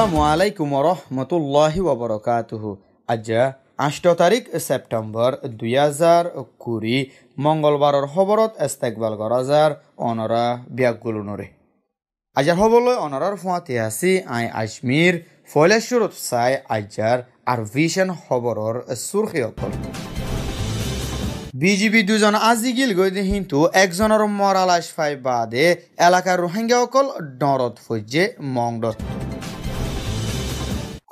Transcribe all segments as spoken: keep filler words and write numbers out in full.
আসসালামু আলাইকুম ওয়া রাহমাতুল্লাহি ওয়া বারাকাতুহু। আজ আঠারো তারিখ সেপ্টেম্বর দুই হাজার কুড়ি মঙ্গলবারের খবরত ইস্তেকবাল করা যার অনরা ব্যাগগুলোনরে। আজার হবলৈ অনরার ফুয়াতে আসি আই আজমির ফলেশ্বরত চাই আজার আর ভিশন খবরর সুরখি অকল। বিজিবি দুজন আজি গিল গৈ কিন্তু একজনের মরা লাশ পাই বাদে এলাকার রোহিঙ্গা অকল ডরত ফজে মংডত।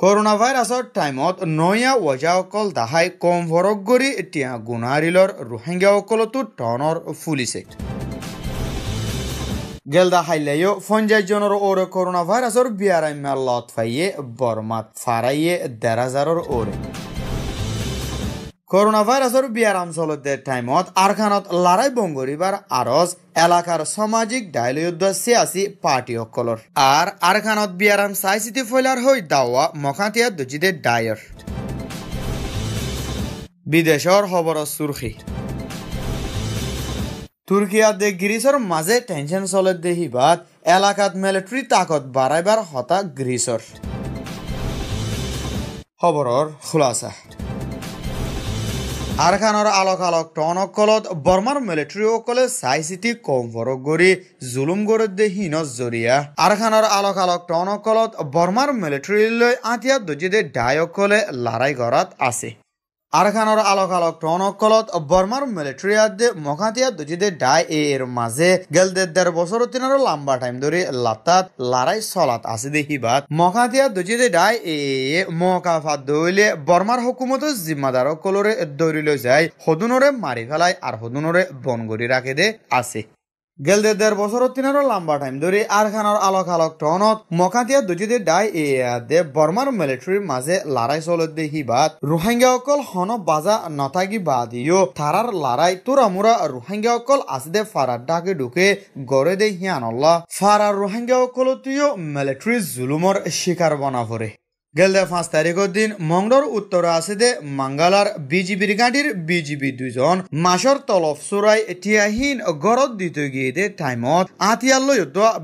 করোনা ভাইরাসর টাইমত নয়া ওজা অকল দাহাই কম ফরক গড়ি টিয়া গুণারিলর রোহিঙ্গা অকলতো টনর ফুলিছে। গেলদা হাইলেও পঞ্চাশ জনের ওরে করোনা ভাইরাসর বিয়ারাইমা লত ফাইয়ে বরমাত ফারাইয়ে দেড় হাজারর ওরে। করোনা ভাইরাসর বিয়ারাম চলতের টাইমত আরখানত লড়াই বঙ্গরিবার আরজ এলাকার সামাজিক ডায়লয়ুদ্ধ সিয়াসি পার্টি অকলর আর আরখানত বিয়ারাম সাইসিতে ফলার হই দাওয়া মখাতিয়া দুজিদের ডায়র। বিদেশর খবর সুরখি তুর্কিয়া দে গ্রিসর মাঝে টেনশন চলে দেহিবাদ এলাকাত মিলিটারি তাকত বাড়াইবার হতা গ্রিসর। খবরর খুলাসা আরখানর আলোক আলোক টন অকলত বর্মার মিলিটারি অকলে চাই চিতি কম ফরক গড়ি জুলুম গড়ে দেহীন জরিয়া আরখানর আলোক আলোক টন অকলত বর্মার মিলিটারিলৈ আতিয়া দুজিদে ডায় অকলে লড়াই গড়াত আছে। আরখানর আলোক আলোক টন অকলত বর্মার মিলিটারিয়াদে মখাতিয়া দুজিদে ডায় এর মাঝে গেলদে দেড় বছর তিনের লম্বা টাইম ধরে লাতাত লড়াই চলাত আছে দেখিবাদ মখাতিয়া দুজিদে ডায় এ মকাফাত দইলে বর্মার হুকুমত জিম্মাদার অকলরে দৌড়ি লৈ যায় সদুনরে মারি ফেলায় আর সদুনরে বনগরি রাখে দে আছে। গেলদে দেড় বছর তিনের লম্বা টাইম ধরে আরখানর আলোক আলোক টনত মখাতিয়া দুজিদে ডায় এয়াদে বর্মার মিলিটারির মাঝে লড়াই চলত দেখিবাদ রোহিঙ্গা অকল হন বাজা নথাকি বাদিও থারার লড়াই তোরামুরা রোহিঙ্গা অকল আসদে ফারার ডাকে ঢুকে গড়ে দে হিয়ানল্লা ফারার রোহিঙ্গা অকলতিও মিলিটারি জুলুমর শিকার বনা ভরে। গেলদে পাঁচ তারিখের দিন মংডর উত্তরে আছে দে মাঙ্গালার বিজিবির গাঁটির বিজিবি দুজন মাসর তলফ চোরাই টিয়াহীন গড়ত দিতে গিয়ে দে টাইমত আতিয়ালৈ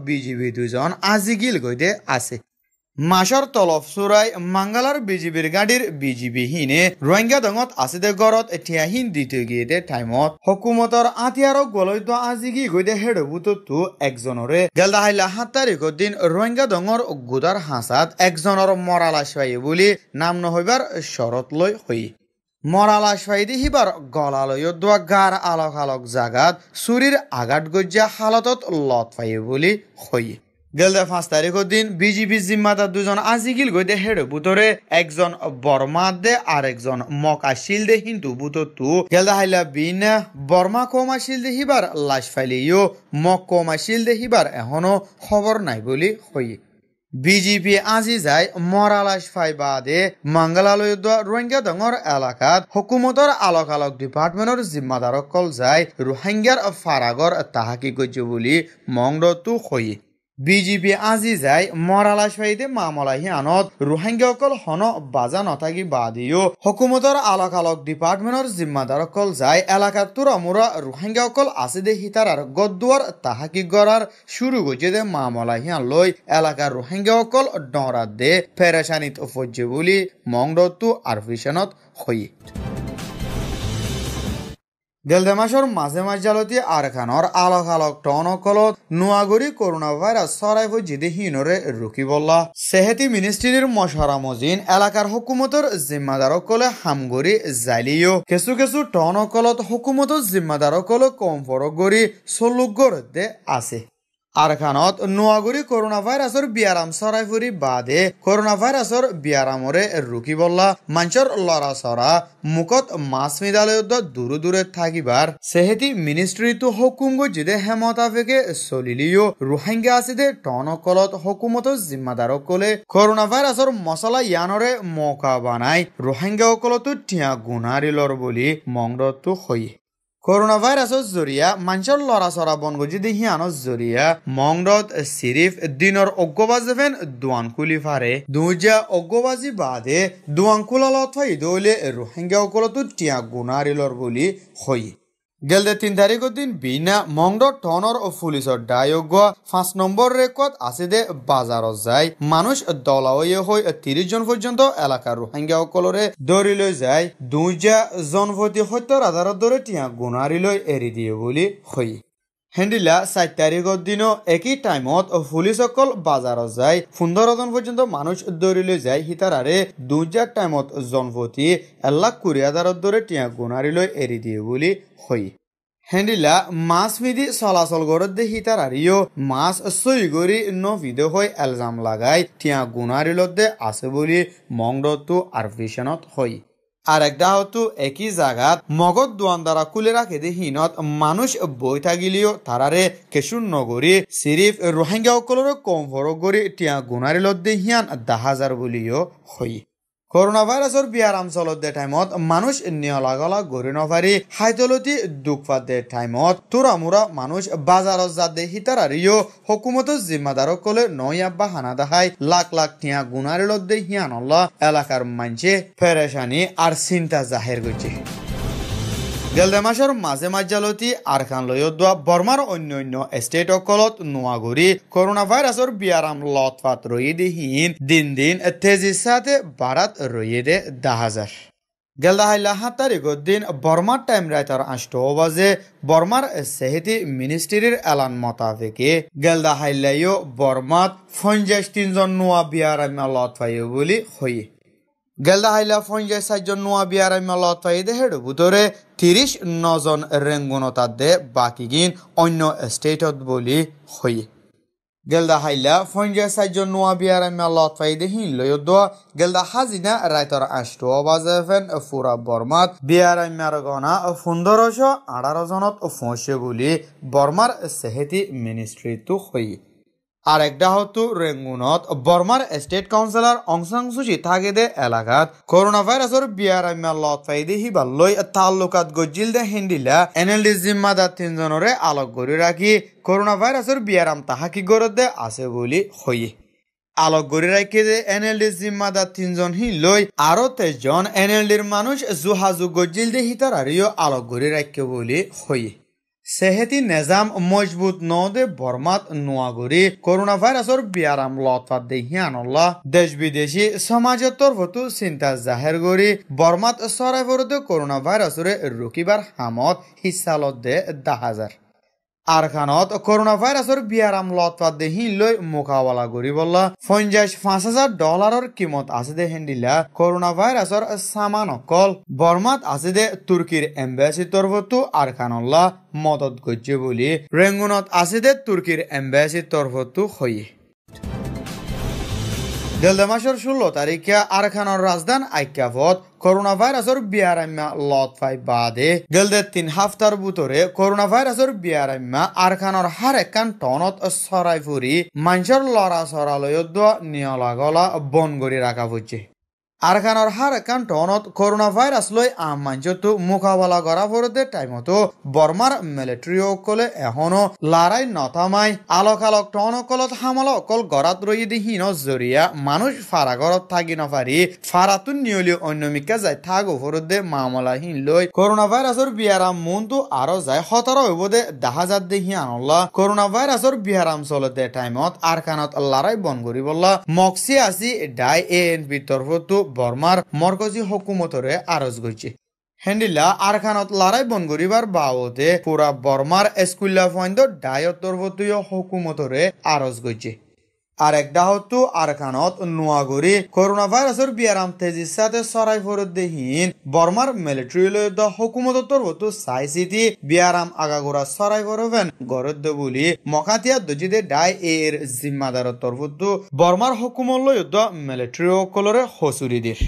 বিজিবি দুজন আজি গিল গৈ দে আছে। মাসর তলফ চোরাই মাঙ্গালার বিজিবির গাঁটির বিজিবিহীনে রোহিঙ্গা দঙত আছে দে গড়ত টিয়াহীন দিতে গিয়ে দে টাইমত হকুমতর আতিয়ার গলৈ আজি গি গৈ দে হেডবুতো একজনরে। গেলদা হাইলা সাত তারিখের দিন রোহিঙ্গা দঙর গোদার হাঁসাত একজনের মরা লাশ পাইয়ে বলে নাম নহইবার শরত লৈ হই মরা লাশ পাই দেখিবার গলালয় দোয়া গার আলোক আলোক জাগাত চুরির আঘাত গজ্জা হালতত লত পাইয়ে বলে হইয়ে। গেলদে পাঁচ তারিখের দিন বিজিবি জিম্মাদার দুজন আজি গিল গৈ দে হেড বুতরে একজন বর্মা দে আর একজন মকাশিল দে হিন্দু বুত তু। গেলদা হাইলা বিন বর্মা কমাশিল দেহিবার লাশ ফাইলেও মক কমাশিল দেহিবার এখনো খবর নাই বলে হই। বিজিপি আজি যায় মরা লাশ ফাই বাদে মাঙ্গালালয় রোহিঙ্গা দঙর এলাকাত হুকুমতর আলোক আলোক ডিপার্টমেন্টর জিম্মাদার অকল যায় রোহিঙ্গার ফারাগর তাহাকি গজ্য বলে মংডতো হই। বিজিপি আজি যায় মরা লাশ ফাইতে মামলাহী আনত রোহিঙ্গা অকল হন বাজা নথাকি বাদিও হকুমতর আলোক আলোক ডিপার্টমেন্টর জিম্মাদার অকল যায় এলাকার তোরামুরা রোহিঙ্গা অকল আছে দে হিতার আর গদ্দুয়ার তাহাকি গড়ার শুরু গজে দে মামলাহী আনলৈ এলাকার রোহিঙ্গা অকল ডরাত দে ফেরেশানিত ফজ্জে বলি মংডতো আর ফিশনত হই। গেলদে মাসর মাঝে মাঝালতি আরখানর আলোক আলোক টন অকলত নোয়াগুড়ি করোনা ভাইরাস ছড়াই ফজিদে হিনরে রুকিবল্লা সেহেতি মিনিস্ট্রির মশারা মজিন এলাকার হুকুমতর জিম্মাদার অকলে হামগুড়ি জালিও কিছু কিছু টন অকলত হুকুমতর জিম্মাদার অকলে কম ফরক গড়ি চলুকগড়ে আছে। আরখানত নোয়াগুড়ি করোনা ভাইরাসর বিয়ারাম সরাইফুরি বাদে করোনা ভাইরাসর বিয়ারামরে রুকিবল্লা মঞ্চর লড়া সরা মুকত মাছ মিদালয় দূরে দূরে থাকিবার সেহেতি মিনিস্ট্রি তো হুকুমগ জিদে হেমতাফেকে চলিলিও রোহিঙ্গা আসিদে টন অকলত হুকুমত জিম্মাদার অকলে করোনা ভাইরাসর মশলা ইয়ানরে মৌকা বানাই রোহিঙ্গা অকলতো টিয়া গুণারিলর বলি মংডতো হই। করোনা ভাইরাসর জরিয়া মানুষের লড়াচড়া বনগজি দেহিয়ানোর জরিয়া মংডত সিরিফ দিনর অজ্ঞবাজেন দোয়ানকুলি ফারে দুজা অজ্ঞবাজি বাদে দোয়ানকুলালত ফাই দৌলে রোহিঙ্গা অকলতো টিয়া গুণারিলর বলি হই। गेल्दे तीन तारीख दिन बिना मंगो टनर और पुलिस और डायोग पांच नम्बर रेकर्ड आसे दे बाजार जाए मानुष दलावये होय तीस जन पर्यंत एलाकार रोहिंग्या सकलरे दौरी लय जाए दुजा जनपति हत्यार आधारत दरे टिया गुनारी लय एरि दिए बोली होय হেন্দিলা চার তারিখের দিনও একই টাইমত পুলিশ সকল বাজারত যায় পনেরো জন পর্যন্ত মানুষ দৌড়িলে যায় হিতারারে দুইজার টাইমত জনপতি এলাক কুড়ি হাজারত দৌড়ে টিয়া গুণারিলৈ এরি দিয়ে বলি হয়। হেন্দিলা মাছ মিদি চলাচল ঘরত দে হিতারারিও মাছ চুই গড়ি নভিদ হয়ে এলজাম লাগাই টিয়া গুণারিলত দে আছে বলি মংডতো আরভিশনত হয়। আর একটা হতো একই জায়গাত মগত দোয়ানদারা খুলে রাখে দে হিনত মানুষ বই থাকিলেও তারারে কেশুর নগরী সিরিফ রোহিঙ্গা সকলের কম ফরক করে টিয়া গুণারিলত দে হিয়ান দাহাজার বলিও হয়। করোনা ভাইরাসের বিয়ারাম চলত দে টাইমত মানুষ নিয়লাগলা গড়ে নভারি হাইতলতি দুখ পাত দে টাইমত তোরামোরা মানুষ বাজারত যা দে হিতারারিও হকুমতর জিম্মাদার সকলে নয়া বাহানা দেখায় লাখ লাখ টিয়া গুণারিলত দে হিয়ানল্লা এলাকার মানছে ফেরেশানি আর চিন্তা জাহের করছে। গেলদে মাসের মাঝে মাঝালতি আরখান লয়ত দোয়া বর্মার অন্য অন্য স্টেট অকলত নোয়াগুড়ি করোনা ভাইরাসের বিয়ারাম লতফাত রয়ে দেহীন দিন দিন তেজির সাথে বারাত রয়ে দে দাহাজার। গেলদা হাইলা সাত তারিখের দিন বর্মার টাইম রাইতার আষ্ট বাজে বর্মার সেহেতি মিনিস্ট্রির এলান মোতাবেকে গেলদা হাইলাইও বর্মাত পঞ্চাশ তিনজন নোয়া বিয়ারাম লতফাইও বলি হয়। গেলদা হাইলা পঞ্চাশ সাতজন নোয়া বিয়ারাম লতফাই দে হেডু বুতরে তিরিশ নজন রেঙ্গুনতা দে বাকিগিন অন্য স্টেটত বলি হয়। গেলদা হাইলা পঞ্চাশ সাতজন নোয়া বিয়ারাম লতফাই দে হিন লয় দোয়া গেলদা হাজিনা রাইতর আষ্ট বাজে ফেন ফুরা বর্মাত বিয়ারাম্যার গনা পনেরোশো আঠারো জনত ফসে বলি বর্মার সেহেতি মিনিস্ট্রিতো হয়। আর একটা হতো রেঙ্গুনত বর্মার স্টেট কাউন্সিলর অংসাং সুচি থাকে দে এলাকাত করোনা ভাইরাসের বিয়ারাম্যা লতফাই দে হিবাল্লই তাল্লুকাত গজিল দে হেন্দিলা এনএলডি জিম্মাদার তিনজনরে আলোক গড়ি রাখি করোনা ভাইরাসের বিয়ারাম তাহাকি গড়ত দে আছে বলি হয়। আলোক গড়ি রাখি দে এনএলডি জিম্মাদার তিনজন হি লই আরো তেজন এনএলডির মানুষ জুহাজু গজিল দে হিতারারিও আলোক গড়ি রাখি বলি হয়। সেহেতি নিজাম মজবুত নদে বর্মাত নোয়াগুড়ি করোনা ভাইরাসের বিয়ারাম লতফাত দে হিয়ানল্লা দেশ বিদেশি সমাজের তরফতো চিন্তা জাহের করি বর্মাত সরাইফরতে করোনা ভাইরাসের রকিবার হামত হিসালত দে দাহাজার। আরখানত করোনা ভাইরাসের বিয়ারাম লতফাত দে হিনলৈ মোকাবেলা করি বললা পঞ্চাশ পাঁচ হাজার ডলারের কিমত আছে দে হেন্দিলা করোনা ভাইরাসের সামান অকল বর্মাত আছে দে তুর্কির এম্বাসি তরফতো আরখানল্লা মদত করছে বলি রেঙ্গুনত আছে দে তুর্কির এম্বাসি তরফতো হয়। গেলদে মাসের ষোলো তারিখে আরখানোর রাজধানী আইক্যাফত করোনা ভাইরাসের বিয়ারাম্যা লতফাই বাদে গেলদে তিন হাফতার বুতরে করোনা ভাইরাসের বিয়ারাম্যা আরখানোর হার একান টনত সরাই ফুরি মানুষের লড়া সরালয় নিয়লা গলা বন গড়ি রাখা হচ্ছে। আরখানোর হার একান টনত করোনা ভাইরাস লই আম মানুষতো মোকাবেলা করা ফরতে টাইমতো বর্মার মিলিটারি সকলে এখনো লড়াই নথামাই আলোক আলোক টন অকলত হামলা অকল গড়াত রয়ে দিহীন জরিয়া মানুষ ফারা গড়ত থাকি নপারি ফারাতো নিয়লি অন্য মিকা যায় থাক ফরতে মামলাহীন লই করোনা ভাইরাসের বিয়ারাম মনতো আরো যায় হতারা হইব দে দাহাজার দেহি আনল্লা করোনা ভাইরাসের বিয়ারাম চলতে টাইমত আরখানত লড়াই বন করি বললা মক্সি আসি ডাই এ এন পি তরফতো বর্মার মরকজি হকুমতরে আরজ গইছে। হেন্দিলা আরখানত লড়াই বন করিবার বাবদে পুরা বর্মার স্কুল্লা ফন্দ ডায়ত তরফতীয় হকুমতরে আরজ গইছে। আর একটা হতো আরখানত নোয়াগুড়ি করোনা ভাইরাসের বিয়ারাম তেজির সাথে সরাই ফরদেহীন বর্মার মিলিটারি লয়দ হকুমত তরফতো চাই চিতি বিয়ারাম আগাগোড়া সরাই ফরবেন গরদ্দ বলি মকাতিয়া দজিদে ডাই এর জিম্মাদারের তরফতো বর্মার হকুমত লয়দ মিলিটারি সকলরে হচুরি দির।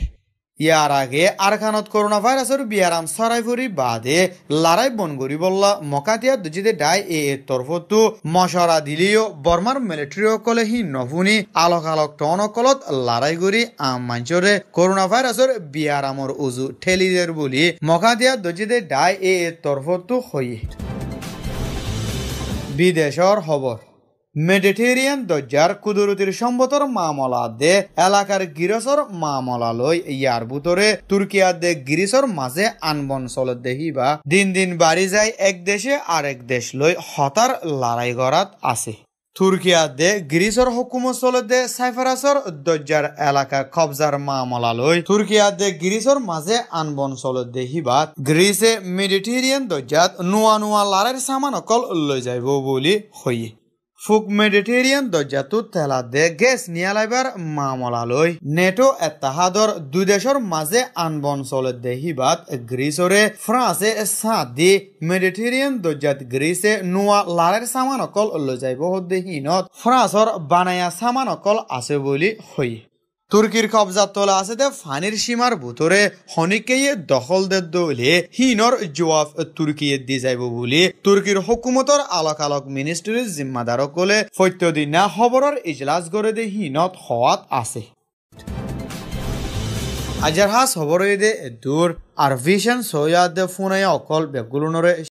ইয়ার আগে আরখানত করোনা ভাইরাসের বিয়ারাম সরাইফুরি বাদে লড়াই বন করি বললা মকাতিয়া দুজিদে ডাই এ তরফতো মশরা দিলিও বর্মার মিলিটারি সকলে হি নভুনি আলোক আলোক টন অকলত লড়াই করি আম মানুষরে করোনা ভাইরাসের বিয়ারামর উজু ঠেলিদের বলি মকাতিয়া দুজিদে ডাই এ তরফতো হই। বিদেশর খবর মেডিটেরিয়ান দরজার কুদরতির সম্বতর মামলা দে এলাকার গিরসর মামলা লই ইয়ার বুতরে তুর্কিয়া দে গিরিসর মাঝে আনবন চলত দেহিবা দিন দিন বাড়ি যায় এক দেশে আরেক দেশ লই হতার লড়াই গড়াত আছে। তুর্কিয়াদে গ্রিসর হুকুমত চলতে সাইফারাসর দরজার এলাকা কবজার মামলা লই তুর্কিয়াদে গ্রিসর মাঝে আনবন চলতে হিবাত গ্রিসে মেডিটেরিয়ান দরজাত নুয়া নুয়া লারের সামান অকল লই যাইব বলি হইয়ে ফুক মেডিটেরিয়ান দরজাতো তেলা দে গ্যাস নিয়ালাইবার মামলা লই নেটো এত্তাহাদর দুই দেশের মাঝে আনবন চলত দেহিবাত গ্রিসরে ফ্রান্সে সাত দি মেডিটেরিয়ান দরজাত গ্রিসে নুয়া লারের সামান অকল লৈ যাইব দেহিনত ফ্রান্সর বানায়া সামান অকল আছে বলি হই। তুর্কির কবজা তোলা আছে দে ফানির সীমার ভুতরে হনিকে দখল দে দলে হিনর জবাব তুর্কিয়ে দি যাইব বলি তুর্কির হুকুমতর আলাকালক মিনিস্ট্রির জিম্মাদারকলে ফত্যদিনা খবরের ইজলাস গড়ে দে হিনত হওয়াত আছে। আজার হাস খবর দে দূর আর ভিশন সোয়া দে ফুনায় অকল বেগুলনরে